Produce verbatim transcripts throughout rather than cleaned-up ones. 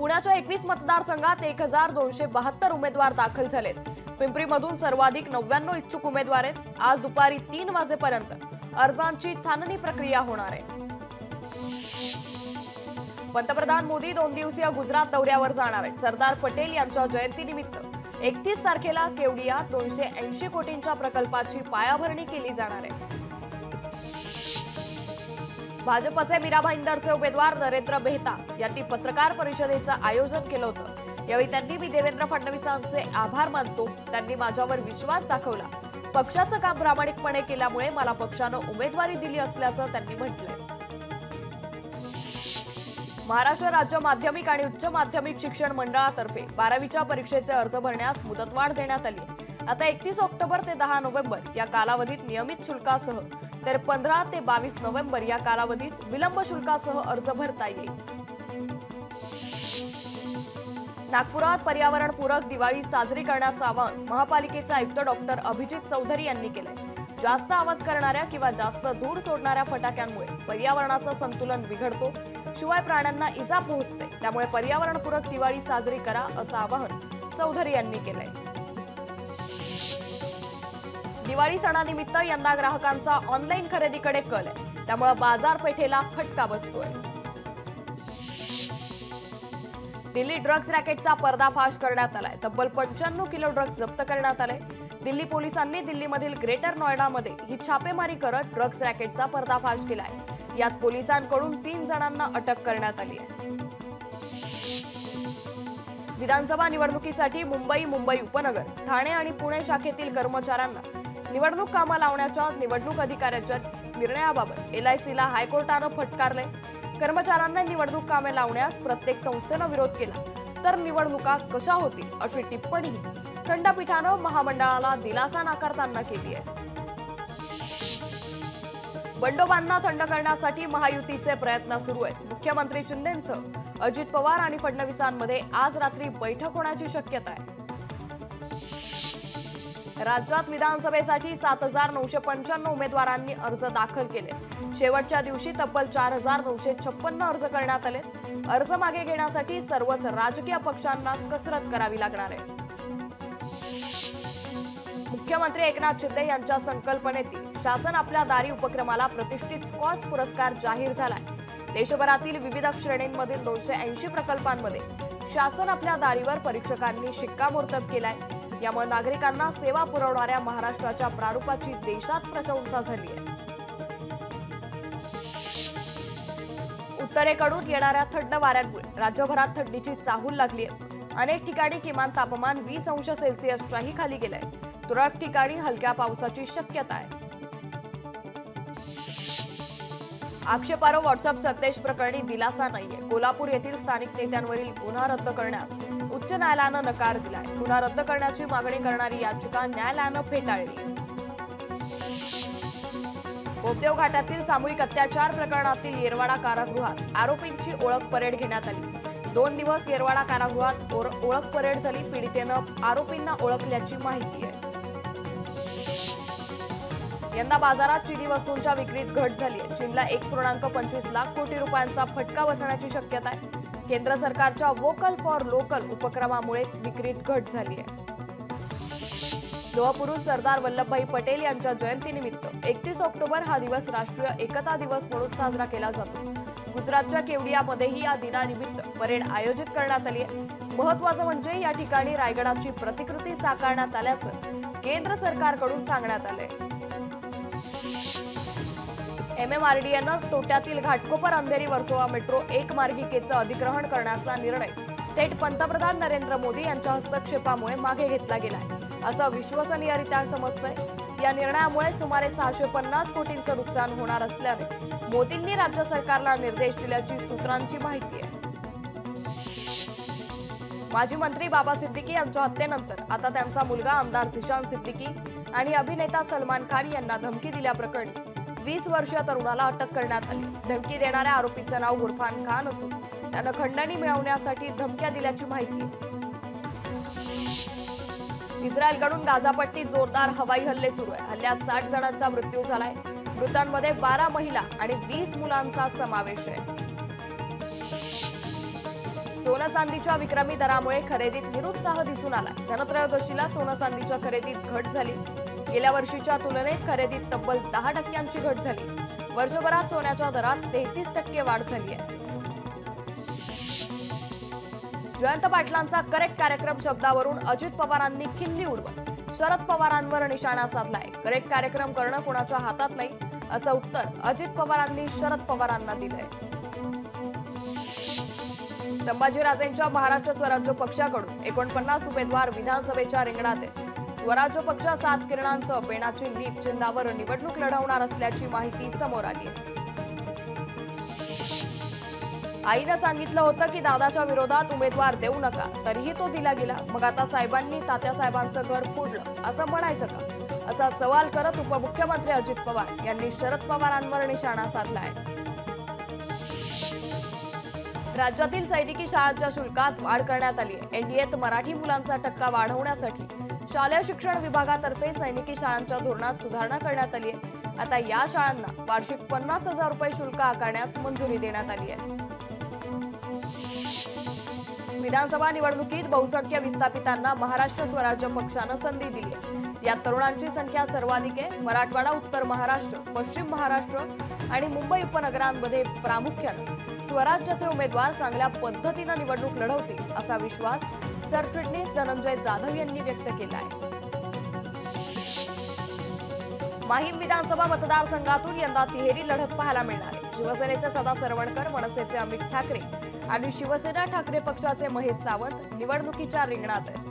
पुण्याच्या एकवीस मतदारसंघात एक हजार दोनशे बहात्तर उमेदवार दाखल झालेत। पिंपरीमधून सर्वाधिक नव्याण्णव इच्छुक उमेदवार आहेत। आज दुपारी तीन वाजेपर्यंत अर्जांची छाननी प्रक्रिया होणार आहे। पंतप्रधान मोदी दोन दिवसीय गुजरात दौऱ्यावर जाणार आहेत। सरदार पटेल यांच्या जयंतीनिमित्त एकतीस तारखेला केवडियात दोनशे ऐंशी कोटींच्या प्रकल्पाची पायाभरणी केली जाणार आहे। भाजपचे मीरा भाईंदरचे उमेदवार नरेंद्र मेहता यांनी पत्रकार परिषदेचं आयोजन केलं होतं। यावेळी त्यांनी मी देवेंद्र फडणवीसांचे आभार मानतो, त्यांनी माझ्यावर विश्वास दाखवला, पक्षाचं काम प्रामाणिकपणे केल्यामुळे मला पक्षानं उमेदवारी दिली असल्याचं त्यांनी म्हटलंय। महाराष्ट्र राज्य माध्यमिक आणि उच्च माध्यमिक शिक्षण मंडळातर्फे बारावीच्या परीक्षेचे अर्ज भरण्यास मुदतवाढ देण्यात आली। आता एकतीस ऑक्टोबर ते दहा नोव्हेंबर या कालावधीत नियमित शुल्कासह तर पंधरा ते बावीस नोव्हेंबर या कालावधीत विलंब शुल्कासह अर्ज भरता येईल। नागपुरात पर्यावरणपूरक दिवाळी साजरी करण्याचं आवाहन महापालिकेचे आयुक्त डॉक्टर अभिजित चौधरी यांनी केलंय। जास्त आवाज करणाऱ्या किंवा जास्त धूर सोडणाऱ्या फटाक्यांमुळे पर्यावरणाचं संतुलन बिघडतो, शिवाय प्राण्यांना इजा पोहोचते, त्यामुळे पर्यावरणपूरक दिवाळी साजरी करा असं आवाहन चौधरी यांनी केलंय। दिवाळी सणानिमित्त यंदा ग्राहकांचा ऑनलाईन खरेदीकडे कल आहे, त्यामुळे बाजारपेठेला फटका बसतोय। दिल्ली ड्रग्ज रॅकेटचा पर्दाफाश करण्यात आलाय। तब्बल पंच्याण्णव किलो ड्रग्ज जप्त करण्यात आले। दिल्ली पोलिसांनी दिल्लीमधील ग्रेटर नोएडामध्ये ही छापेमारी करत ड्रग्ज रॅकेटचा पर्दाफाश केलाय। यात पोलिसांकडून तीन जणांना अटक करण्यात आली आहे। विधानसभा निवडणुकीसाठी मुंबई मुंबई उपनगर, ठाणे आणि पुणे शाखेतील कर्मचाऱ्यांना निवडणूक कामा लावण्याच्या निवडणूक अधिकाऱ्याच्या निर्णयाबाबत एलआयसीला हायकोर्टानं फटकारले। कर्मचाऱ्यांना निवडणूक कामे लावण्यास प्रत्येक संस्थेनं विरोध केला तर निवडणुका कशा होतील अशी टिप्पणी खंडपीठानं महामंडळाला दिलासा नाकारताना केली आहे। बंडोबांना थंड करण्यासाठी महायुतीचे प्रयत्न सुरू आहेत। मुख्यमंत्री शिंदेंसह अजित पवार आणि फडणवीसांमध्ये आज रात्री बैठक होण्याची शक्यता आहे। राज्यात विधानसभेसाठी सात हजार नऊशे पंच्याण्णव उमेदवारांनी अर्ज दाखल केले। शेवटच्या दिवशी तब्बल चार हजार नऊशे छप्पन्न अर्ज करण्यात आले। अर्ज मागे घेण्यासाठी सर्वच राजकीय पक्षांना कसरत करावी लागणार आहे। मुख्यमंत्री एकनाथ शिंदे यांच्या संकल्पनेतील शासन आपल्या दारी उपक्रमाला प्रतिष्ठित स्कॉच पुरस्कार जाहीर झालाय। देशभरातील विविध श्रेणींमधील दोनशे ऐंशी प्रकल्पांमध्ये शासन आपल्या दारीवर परीक्षकांनी शिक्कामोर्तब केलाय। यामुळे नागरिकांना सेवा पुरवणाऱ्या महाराष्ट्राच्या प्रारूपाची देशात प्रशंसा झाली आहे। उत्तरेकडून येणाऱ्या थंड वाऱ्यांमुळे राज्यभरात थंडीची चाहूल लागली आहे। अनेक ठिकाणी किमान तापमान वीस अंश सेल्सिअसच्याही खाली गेलंय। तुरळक ठिकाणी हलक्या पावसाची शक्यता आहे। आक्षेपार्ह व्हॉट्सअप संदेश प्रकरणी दिलासा नाहीये। कोल्हापूर येथील स्थानिक नेत्यांवरील गुन्हा रद्द करण्यास उच्च न्यायालयानं नकार दिलाय। गुन्हा रद्द करण्याची मागणी करणारी याचिका न्यायालयानं फेटाळली। बोपदेव घाटातील सामूहिक अत्याचार प्रकरणातील येरवाडा कारागृहात आरोपींची ओळख परेड घेण्यात आली। दोन दिवस येरवाडा कारागृहात ओळख परेड झाली। पीडितेनं आरोपींना ओळखल्याची माहिती आहे। यंदा बाजारात चिनी वस्तूंच्या विक्रीत घट झाली आहे। चीनला एक पूर्णांक पंचवीस लाख कोटी रुपयांचा फटका बसण्याची शक्यता आहे। केंद्र सरकारच्या वोकल फॉर लोकल उपक्रमामुळे विक्रीत घट झाली आहे। लोहपुरुष सरदार वल्लभभाई पटेल यांच्या जयंतीनिमित्त एकतीस ऑक्टोबर हा दिवस राष्ट्रीय एकता दिवस म्हणून साजरा केला जातो। गुजरातच्या केवडियामध्येही या दिनानिमित्त परेड आयोजित करण्यात आली आहे। महत्त्वाचं म्हणजे या ठिकाणी रायगडाची प्रतिकृती साकारण्यात आल्याचं केंद्र सरकारकडून सांगण्यात आलंय। एमएमआरडीएनं तोट्यातील घाटकोपर अंधेरी वर्सोवा मेट्रो एक मार्गिकेचं अधिग्रहण करण्याचा निर्णय थेट पंतप्रधान नरेंद्र मोदी यांच्या हस्तक्षेपामुळे मागे घेतला गेलाय असं विश्वसनीयरित्या समजतंय। या निर्णयामुळे सुमारे सहाशे पन्नास कोटींचं नुकसान होणार असल्याने मोदींनी राज्य सरकारला निर्देश दिल्याची सूत्रांची माहिती आहे। माजी मंत्री बाबा सिद्दीकी यांच्या हत्येनंतर आता त्यांचा मुलगा आमदार झिशान सिद्दीकी आणि अभिनेता सलमान खान यांना धमकी दिल्याप्रकरणी वीस वर्षीय तरुणाला अटक करण्यात आली। धमकी देणाऱ्या आरोपीचं नाव गुरफान खान असून त्यानं खंडणी मिळवण्यासाठी धमक्या दिल्याची माहिती आहे। इस्रायलकडून गाझापट्टीत जोरदार हवाई हल्ले सुरू आहे। हल्ल्यात साठ जणांचा मृत्यू झालाय। मृतांमध्ये बारा महिला आणि वीस मुलांचा समावेश आहे। सोलह सोना चांदीच्या विक्रमी दरामुळे खरेदीत निरुत्साह दिसून आला। धनत्रयोदशीला सोना चांदीच्या खरेदीत घट झाली। गेल्या वर्षीच्या तुलनेत खरेदीत तब्बल दहा टक्क्यांची घट झाली। वर्षभरात सोन्याच्या दरात तेहतीस टक्के वाढ झाली आहे। जयंत पाटलांचा करेक्ट कार्यक्रम शब्दावरून अजित पवारांनी खिल्ली उडवत शरद पवारांवर निशाणा साधलाय। करेक्ट कार्यक्रम करणं कोणाच्या हातात नाही असं उत्तर अजित पवारांनी शरद पवारांना दिलंय। संभाजीराजेंच्या महाराष्ट्र स्वराज्य पक्षाकडून एकोणपन्नास उमेदवार विधानसभेच्या रिंगणात आहेत। स्वराज्य पक्ष सात किरणांचं बेणाची लीप चिन्हावर निवडणूक लढवणार असल्याची माहिती समोर आली आहे। आईने सांगितलं होतं की दादाच्या विरोधात उमेदवार देऊ नका, तरीही तो दिला गेला। मग आता साहेबांनी तात्या साहेबांचं घर फोडलं असं म्हणायचं का, असा सवाल करत उपमुख्यमंत्री अजित पवार यांनी शरद पवारांवर निशाणा साधला आहे। राज्यातील सैनिकी शाळांच्या शुल्कात वाढ करण्यात आली आहे। एनडीएत मराठी मुलांचा टक्का वाढवण्यासाठी शालेय शिक्षण विभागातर्फे सैनिकी शाळांच्या धोरणात सुधारणा करण्यात आली आहे। आता या शाळांना वार्षिक पन्नास हजार रुपये शुल्क आकारण्यास मंजुरी देण्यात आली आहे। विधानसभा निवडणुकीत बहुसंख्य विस्थापितांना महाराष्ट्र स्वराज्य पक्षाने संधी दिली आहे। यात तरुणांची संख्या सर्वाधिक आहे। मराठवाडा, उत्तर महाराष्ट्र, पश्चिम महाराष्ट्र आणि मुंबई उपनगरांमध्ये प्रामुख्याने स्वराज्याचे उमेदवार चांगल्या पद्धतीने निवडणूक लढवतील असा विश्वास सरचिटणीस धनंजय जाधव यांनी व्यक्त केला आहे। माहीम विधानसभा मतदारसंघातून यंदा तिहेरी लढत पाहायला मिळणार आहे। शिवसेनेचे सदा सरवणकर, मनसेचे अमित ठाकरे आणि शिवसेना ठाकरे पक्षाचे महेश सावंत निवडणुकीच्या रिंगणात आहेत।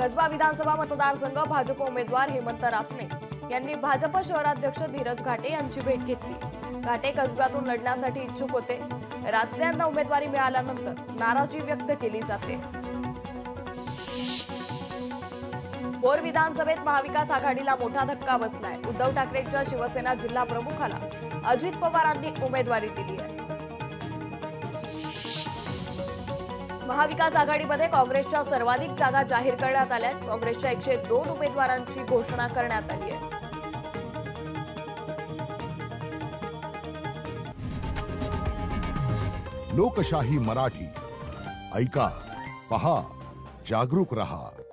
कसबा विधानसभा मतदारसंघ भाजप उमेदवार हेमंत रासने यांनी भाजप शहराध्यक्ष धीरज घाटे यांची भेट घेतली। घाटे कसब्यातून लढण्यासाठी इच्छुक होते। रासने यांना उमेदवारी मिळाल्यानंतर नाराजी व्यक्त केली जाते। बोर विधानसभेत महाविकास आघाडीला मोठा धक्का बसलाय। उद्धव ठाकरेंच्या शिवसेना जिल्हा प्रमुखाला अजित पवारांनी उमेदवारी दिली आहे। महाविकास आघाडीमध्ये काँग्रेसच्या सर्वाधिक जागा जाहीर करण्यात आल्या आहेत। काँग्रेसच्या एकशे दोन उमेदवारांची घोषणा करण्यात आली आहे। लोकशाही मराठी ऐका, पहा, जागरूक रहा।